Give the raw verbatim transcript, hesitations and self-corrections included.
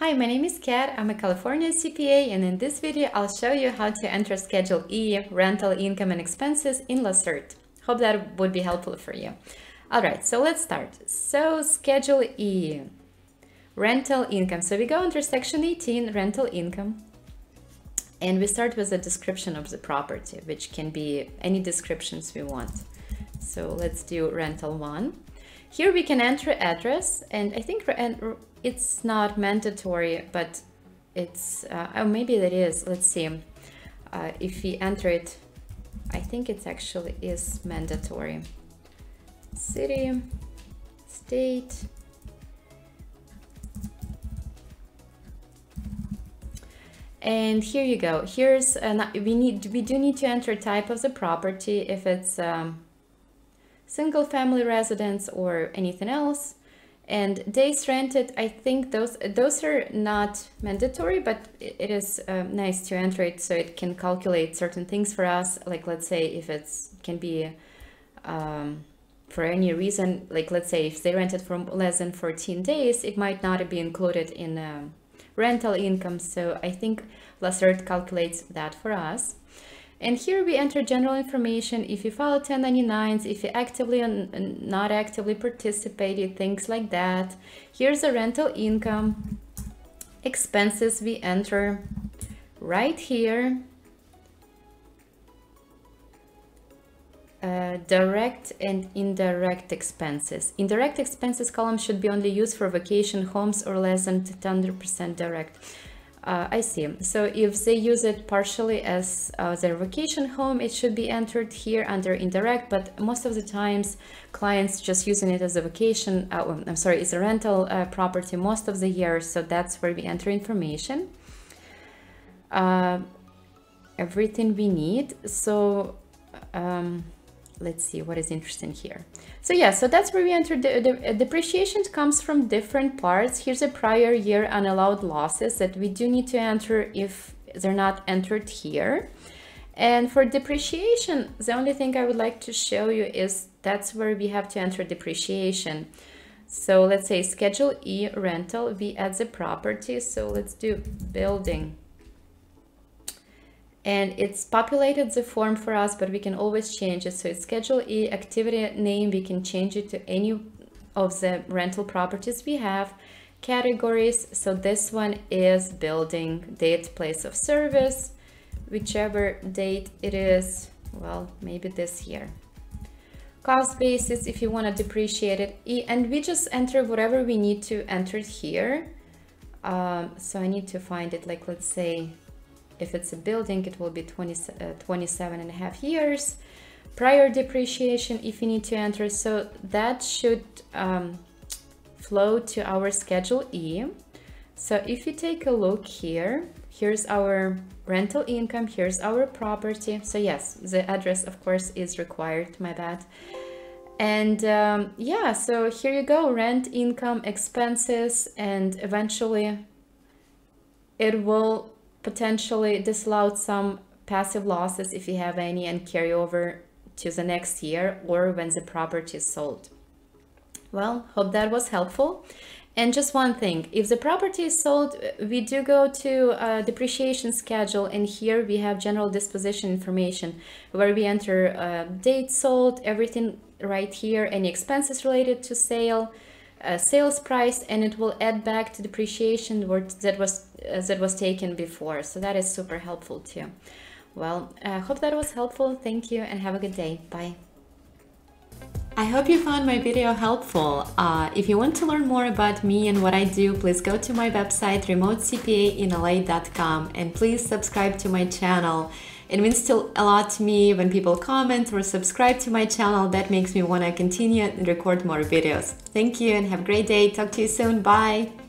Hi, my name is Kat, I'm a California C P A, and in this video I'll show you how to enter Schedule E, rental income and expenses in Lacerte. Hope that would be helpful for you. Alright, so let's start. So Schedule E, rental income. So we go under section eighteen, rental income, and we start with a description of the property, which can be any descriptions we want. So let's do rental one. Here we can enter address, and I think it's not mandatory, but it's, uh, oh, maybe that is, let's see. Uh, if we enter it, I think it actually is mandatory. City, state. And here you go. Here's, an, we need, we do need to enter type of the property, if it's, um, single family residence or anything else, and days rented. I think those those are not mandatory, but it is um, nice to enter it so it can calculate certain things for us. Like, let's say if it's can be um, for any reason, like let's say if they rented for less than fourteen days, it might not be included in um, rental income. So I think Lacerte calculates that for us. And here we enter general information, if you follow ten ninety-nines, if you actively or not actively participated, things like that. Here's the rental income. Expenses we enter right here. Uh, direct and indirect expenses. Indirect expenses column should be only used for vacation homes or less than one hundred percent direct. Uh, I see. So if they use it partially as uh, their vacation home, it should be entered here under indirect, but most of the times clients just using it as a vacation, uh, I'm sorry, it's a rental uh, property most of the year. So that's where we enter information. Uh, everything we need. So um, let's see what is interesting here. So yeah, so that's where we enter the, the depreciation comes from different parts. Here's a prior year unallowed losses that we do need to enter if they're not entered here. And for depreciation, the only thing I would like to show you is that's where we have to enter depreciation. So let's say Schedule E rental, we add the property. So let's do building. And it's populated the form for us, but we can always change it. So it's Schedule E, activity name, we can change it to any of the rental properties we have. Categories, so this one is building, date, place of service, whichever date it is, well, maybe this year. Cost basis, if you want to depreciate it. E, and we just enter whatever we need to enter here. Um, so I need to find it, like, let's say, if it's a building, it will be twenty, uh, twenty-seven and a half years. Prior depreciation, if you need to enter. So that should um, flow to our Schedule E. So if you take a look here, here's our rental income, here's our property. So yes, the address, of course, is required, my bad. And um, yeah, so here you go, rent, income, expenses, and eventually it will potentially disallow some passive losses if you have any and carry over to the next year or when the property is sold. Well, hope that was helpful. And just one thing, if the property is sold, we do go to uh, depreciation schedule, and here we have general disposition information where we enter uh, date sold, everything right here, any expenses related to sale, Uh, sales price, and it will add back to depreciation that was uh, that was taken before. So that is super helpful too. Well, I uh, hope that was helpful. Thank you and have a good day. Bye. I hope you found my video helpful. Uh, if you want to learn more about me and what I do, please go to my website remote c p a in l a dot com, and please subscribe to my channel. It means still a lot to me when people comment or subscribe to my channel. That makes me want to continue and record more videos. Thank you and have a great day. Talk to you soon. Bye.